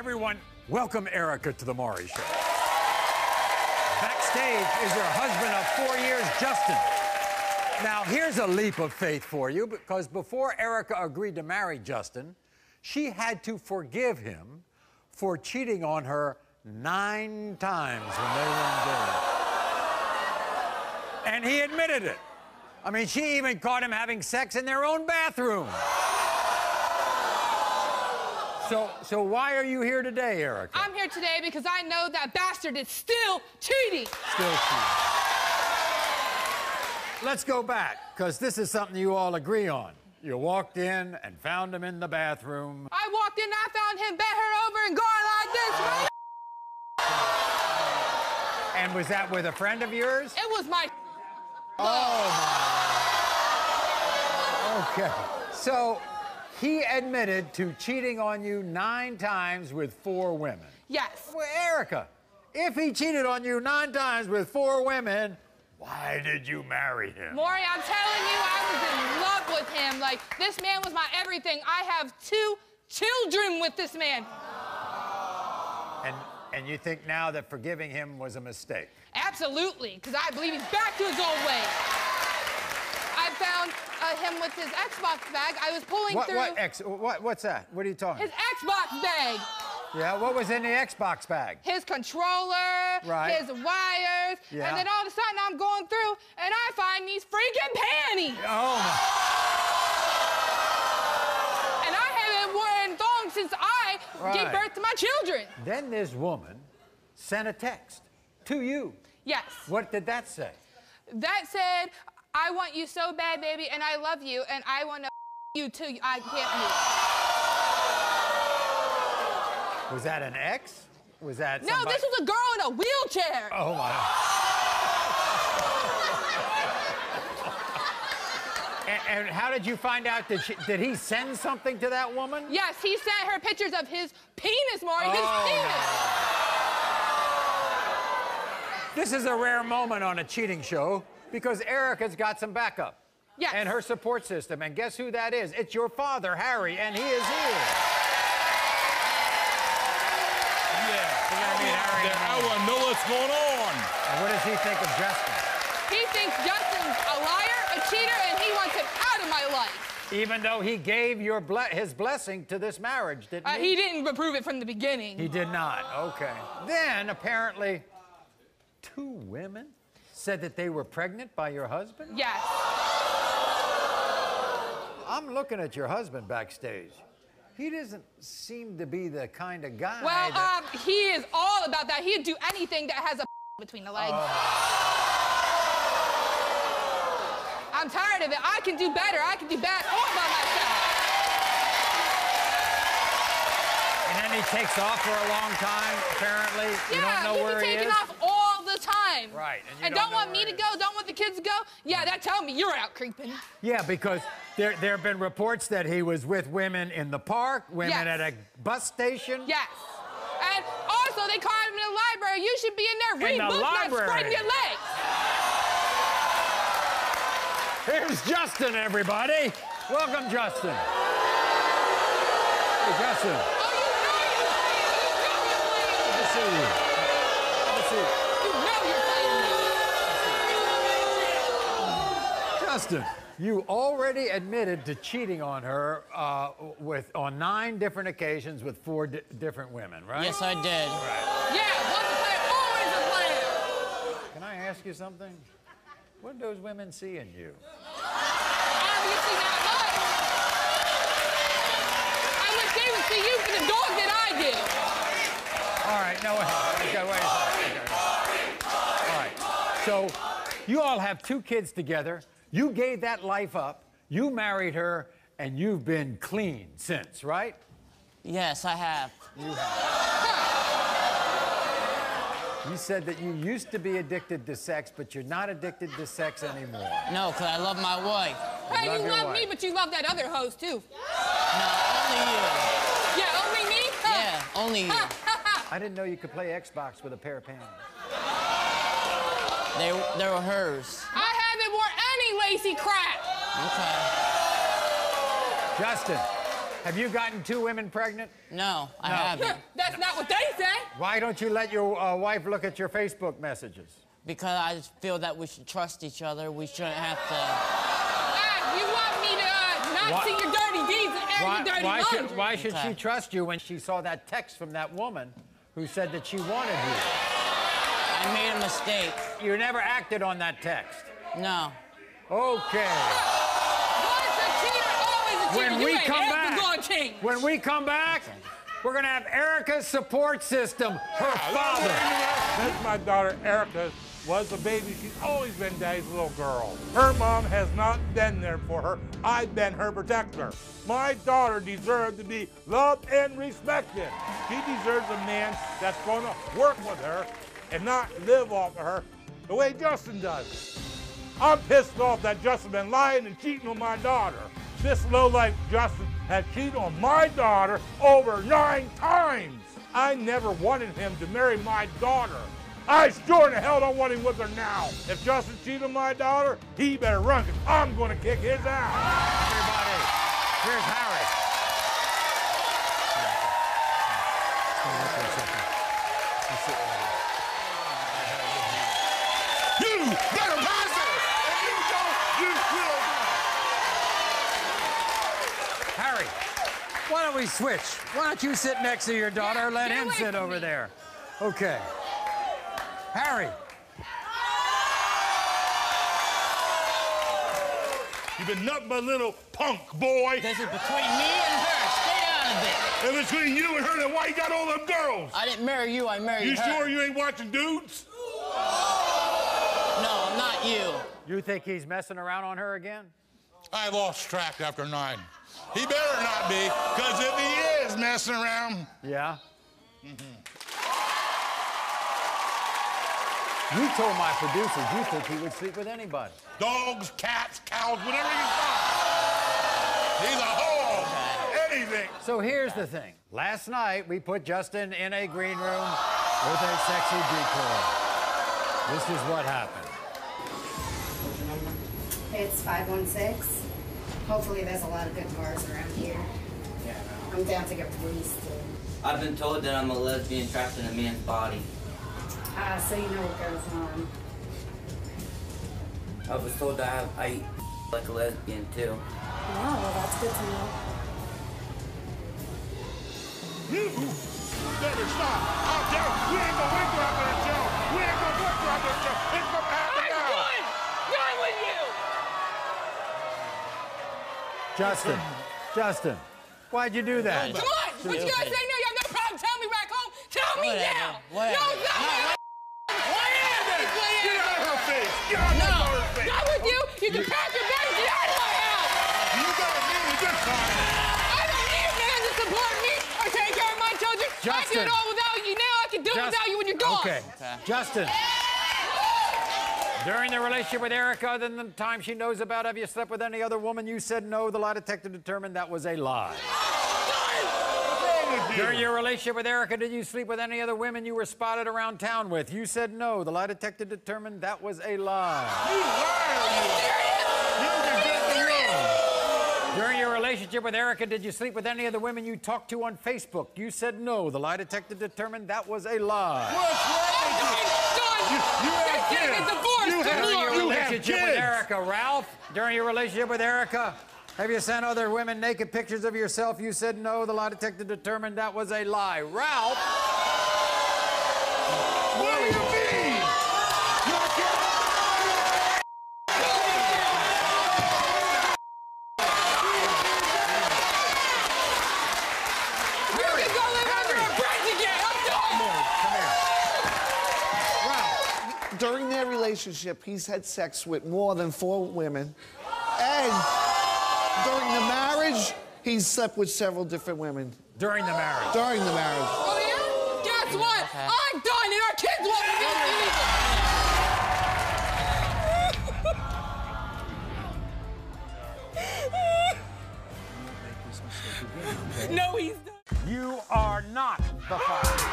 Everyone, welcome Erika to the Maury Show. Backstage is her husband of 4 years, Justin. Now, here's a leap of faith for you, because before Erika agreed to marry Justin, she had to forgive him for cheating on her 9 times when they were engaged. And he admitted it. I mean, she even caught him having sex in their own bathroom. So why are you here today, Erika? I'm here today because I know that bastard is still cheating. Still cheating. Let's go back, because this is something you all agree on. You walked in and found him in the bathroom. I walked in, I found him, bent her over, and going like this. Right? And was that with a friend of yours? It was my. Oh, my. Okay. So. He admitted to cheating on you 9 times with 4 women. Yes. Well, Erika, if he cheated on you 9 times with 4 women, why did you marry him? Maury, I'm telling you, I was in love with him. Like, this man was my everything. I have 2 children with this man. And you think now that forgiving him was a mistake? Absolutely, because I believe he's back to his old ways. I found him with his Xbox bag. I was pulling through. What's that? What are you talking about? His Xbox bag. Yeah, what was in the Xbox bag? His controller, right. His wires. Yeah. And then all of a sudden, I'm going through, and I find these freaking panties. Oh, my. And I haven't worn thongs since I gave birth to my children. Then this woman sent a text to you. Yes. What did that say? That said, I want you so bad, baby, and I love you, and I want to you too. I can't move. Was that an ex? Was that somebody? No, this was a girl in a wheelchair. Oh, my. And how did you find out? Did he send something to that woman? Yes, he sent her pictures of his penis, Maury. Oh. His penis. This is a rare moment on a cheating show. Because Erika's got some backup. Yes. And her support system. And guess who that is? It's your father, Harry, and he is here. I want to know what's going on. And what does he think of Justin? He thinks Justin's a liar, a cheater, and he wants him out of my life. Even though he gave your his blessing to this marriage, didn't he? He didn't approve it from the beginning. He did not. Okay. Then, apparently, 2 women? Said that they were pregnant by your husband? Yes. I'm looking at your husband backstage. He doesn't seem to be the kind of guy that... he is all about that. He'd do anything that has a between the legs. Oh. I'm tired of it. I can do better. I can do bad all by myself. And then he takes off for a long time, apparently. Yeah, you don't know where he is? Off all time. Right. And don't want me to go, don't want the kids to go. Yeah, that tell me you're out creeping. Yeah, because there have been reports that he was with women in the park, women at a bus station. Yes. And also they caught him in the library. You should be in there reading books, not spreading your legs. Here's Justin, everybody. Welcome, Justin. Hey, Justin. Oh, you know you're playing. Good to see you. Justin, you already admitted to cheating on her on 9 different occasions with 4 different women, right? Yes, I did. Right. Yeah, once a player, always a player. Can I ask you something? What did those women see in you? Obviously not much. I wish they would see you for the dog that I did. All right, no way. Okay, wait a second. All right, so you all have 2 kids together. You gave that life up, you married her, and you've been clean since, right? Yes, I have. You have. You said that you used to be addicted to sex, but you're not addicted to sex anymore. No, because I love my wife. Hey, you love me, but you love that other hose, too. No, only you. Yeah, only me? Yeah, only you. I didn't know you could play Xbox with a pair of pants. They were hers. I haven't worn any lacy crap. Okay. Justin, Have you gotten two women pregnant? No, I haven't. That's not what they say. Why don't you let your wife look at your Facebook messages? Because I feel that we should trust each other. We shouldn't have to... you want me to not see your dirty deeds and your dirty laundry? Why should she trust you when she saw that text from that woman who said that she wanted you? I made a mistake. You never acted on that text? No. Okay. When we come back, we're going to have Erika's support system, her father. Since my daughter Erika was a baby, she's always been Daddy's little girl. Her mom has not been there for her. I've been her protector. My daughter deserves to be loved and respected. She deserves a man that's going to work with her and not live off of her the way Justin does. I'm pissed off that Justin's been lying and cheating on my daughter. This lowlife Justin had cheated on my daughter over 9 times. I never wanted him to marry my daughter. I sure in the hell don't want him with her now. If Justin cheated on my daughter, he better run, because I'm going to kick his ass. Everybody, here's Harry. You better pass it. If you don't, you will die. Harry, why don't we switch? Why don't you sit next to your daughter? Let him sit over there. Okay. Harry. You've been nothing but a little punk, boy. This is between me and her. Stay out of it. And between you and her, then why you got all them girls? I didn't marry you, I married her. You sure you ain't watching dudes? No, not you. You think he's messing around on her again? I lost track after 9. He better not be, because if he is messing around... Yeah? You told my producers you think he would sleep with anybody. Dogs, cats, cows, whatever you find. He's a hog. Anything. So here's the thing. Last night, we put Justin in a green room with a sexy decoy. This is what happened. It's 516. Hopefully there's a lot of good bars around here. Yeah, no. I'm down to get wasted. I've been told that I'm a lesbian trapped in a man's body. Ah, so you know what goes on. I was told that I eat like a lesbian, too. Oh, well, that's good to know. You better stop. I'll tell you. We ain't gonna wake you up in the jail. We ain't gonna wake you up in the jail. It's gonna happen now. I'm done. Done with you. Justin, why'd you do that? Come on, what you guys say now? You have no problem. Tell me back home. Tell me now. No, get out of her face. Get out of her face. Not with you. You can pack your bags. Get out of my house. You got a man this time. I don't need a man to support me or take care of my children. Justin. I do it all without you. Now I can do it without you when you're gone. Okay, Justin. During the relationship with Erika, other than the time she knows about, have you slept with any other woman? You said no. The lie detector determined that was a lie. During your relationship with Erika, did you sleep with any other women you were spotted around town with? You said no. The lie detector determined that was a lie. During your relationship with Erika, did you sleep with any other women you talked to on Facebook? You said no. The lie detector determined that was a lie. During your relationship with Erika, have you sent other women naked pictures of yourself? You said no. The lie detector determined that was a lie. Ralph! What do you mean? You can go live under a bridge again. I'm done. Come here. Ralph. During their relationship, he's had sex with more than 4 women. And during the marriage, he slept with several different women. During the marriage? During the marriage. Oh, yeah? Guess what? Okay. I'm done, and our kids won't be either. No, he's done. You are not the father.